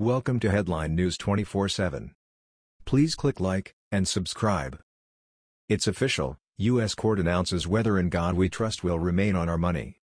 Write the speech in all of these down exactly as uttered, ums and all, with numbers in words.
Welcome to Headline News twenty-four seven. Please click like and subscribe. It's official, U S court announces whether "In God We Trust" will remain on our money.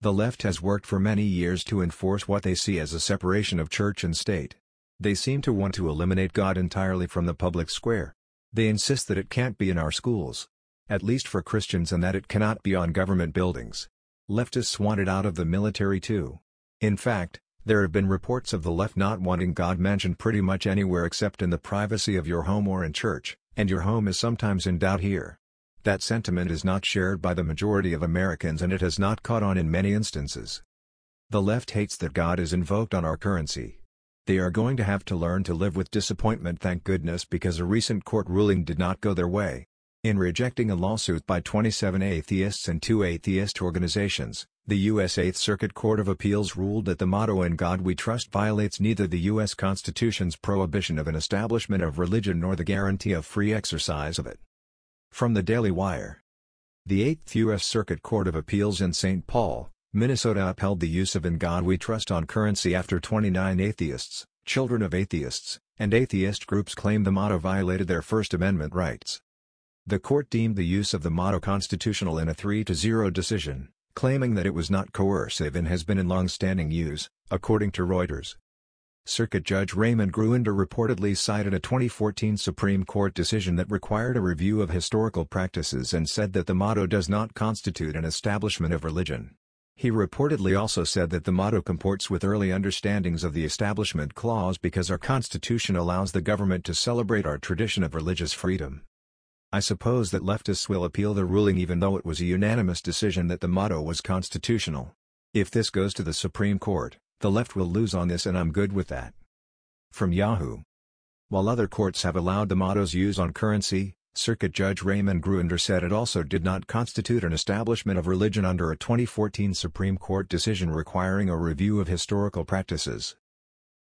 The left has worked for many years to enforce what they see as a separation of church and state. They seem to want to eliminate God entirely from the public square. They insist that it can't be in our schools, at least for Christians, and that it cannot be on government buildings. Leftists want it out of the military too. In fact, there have been reports of the left not wanting God mentioned pretty much anywhere except in the privacy of your home or in church, and your home is sometimes in doubt here. That sentiment is not shared by the majority of Americans, and it has not caught on in many instances. The left hates that God is invoked on our currency. They are going to have to learn to live with disappointment, thank goodness, because a recent court ruling did not go their way. In rejecting a lawsuit by twenty-seven atheists and two atheist organizations, the U S Eighth Circuit Court of Appeals ruled that the motto "In God We Trust" violates neither the U S Constitution's prohibition of an establishment of religion nor the guarantee of free exercise of it. From the Daily Wire. The Eighth U S Circuit Court of Appeals in Saint Paul, Minnesota upheld the use of "In God We Trust" on currency after twenty-nine atheists, children of atheists, and atheist groups claimed the motto violated their First Amendment rights. The court deemed the use of the motto constitutional in a three to zero decision, claiming that it was not coercive and has been in long-standing use, according to Reuters. Circuit Judge Raymond Gruender reportedly cited a twenty fourteen Supreme Court decision that required a review of historical practices and said that the motto does not constitute an establishment of religion. He reportedly also said that the motto comports with early understandings of the Establishment Clause because our Constitution allows the government to celebrate our tradition of religious freedom. I suppose that leftists will appeal the ruling, even though it was a unanimous decision that the motto was constitutional. If this goes to the Supreme Court, the left will lose on this, and I'm good with that. From Yahoo. While other courts have allowed the motto's use on currency, Circuit Judge Raymond Gruender said it also did not constitute an establishment of religion under a twenty fourteen Supreme Court decision requiring a review of historical practices.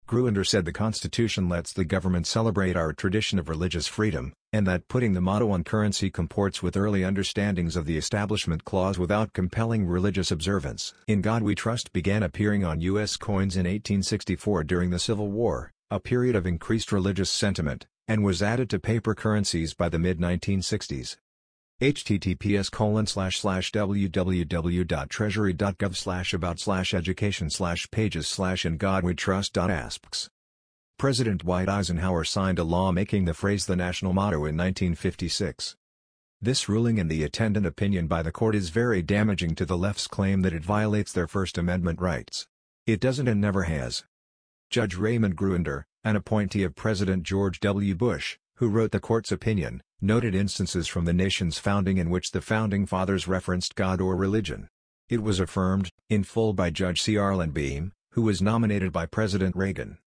Gruender said the Constitution lets the government celebrate our tradition of religious freedom, and that putting the motto on currency comports with early understandings of the Establishment Clause without compelling religious observance. "In God We Trust" began appearing on U S coins in eighteen sixty-four during the Civil War, a period of increased religious sentiment, and was added to paper currencies by the mid nineteen sixties. H T T P S colon slash slash w w w dot treasury dot gov slash about slash education slash pages slash in god we trust dot asps. President Dwight Eisenhower signed a law making the phrase the national motto in nineteen fifty-six. This ruling and the attendant opinion by the court is very damaging to the left's claim that it violates their First Amendment rights. It doesn't and never has. Judge Raymond Gruender, an appointee of President George W. Bush, who wrote the court's opinion, noted instances from the nation's founding in which the Founding Fathers referenced God or religion. It was affirmed, in full, by Judge C. Arlen Beam, who was nominated by President Reagan.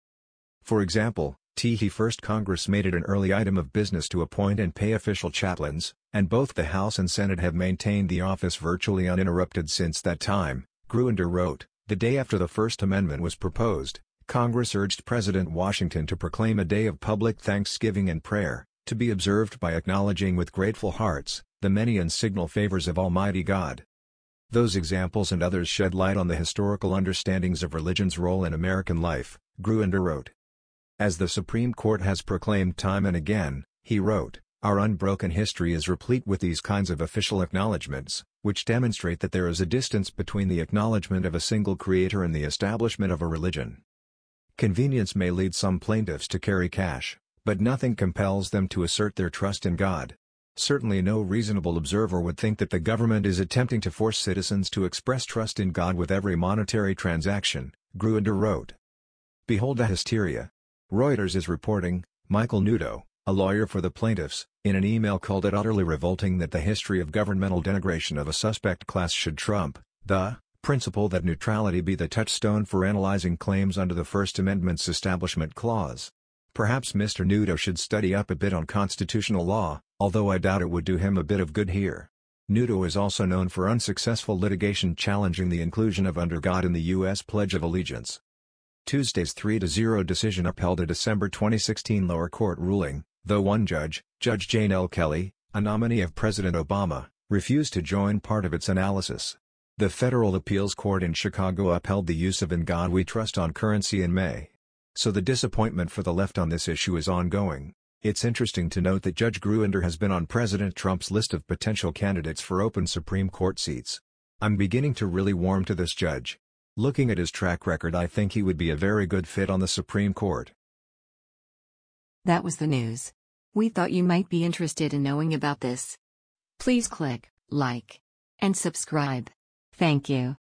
For example, the First Congress made it an early item of business to appoint and pay official chaplains, and both the House and Senate have maintained the office virtually uninterrupted since that time, Gruender wrote. The day after the First Amendment was proposed, Congress urged President Washington to proclaim a day of public thanksgiving and prayer, to be observed by acknowledging with grateful hearts the many and signal favors of Almighty God. Those examples and others shed light on the historical understandings of religion's role in American life, Gruender wrote. As the Supreme Court has proclaimed time and again, he wrote, our unbroken history is replete with these kinds of official acknowledgments, which demonstrate that there is a distance between the acknowledgment of a single creator and the establishment of a religion. Convenience may lead some plaintiffs to carry cash, but nothing compels them to assert their trust in God. Certainly no reasonable observer would think that the government is attempting to force citizens to express trust in God with every monetary transaction, Gruender wrote. Behold the hysteria. Reuters is reporting, Michael Newdow, a lawyer for the plaintiffs, in an email called it utterly revolting that the history of governmental denigration of a suspect class should trump the principle that neutrality be the touchstone for analyzing claims under the First Amendment's Establishment Clause. Perhaps Mister Newdow should study up a bit on constitutional law, although I doubt it would do him a bit of good here. Newdow is also known for unsuccessful litigation challenging the inclusion of "under God" in the U S Pledge of Allegiance. Tuesday's three to zero decision upheld a December twenty sixteen lower court ruling, though one judge, Judge Jane L. Kelly, a nominee of President Obama, refused to join part of its analysis. The Federal Appeals Court in Chicago upheld the use of "In God We Trust" on currency in May. So the disappointment for the left on this issue is ongoing. It's interesting to note that Judge Gruender has been on President Trump's list of potential candidates for open Supreme Court seats. I'm beginning to really warm to this judge. Looking at his track record, I think he would be a very good fit on the Supreme Court. That was the news. We thought you might be interested in knowing about this. Please click like and subscribe. Thank you.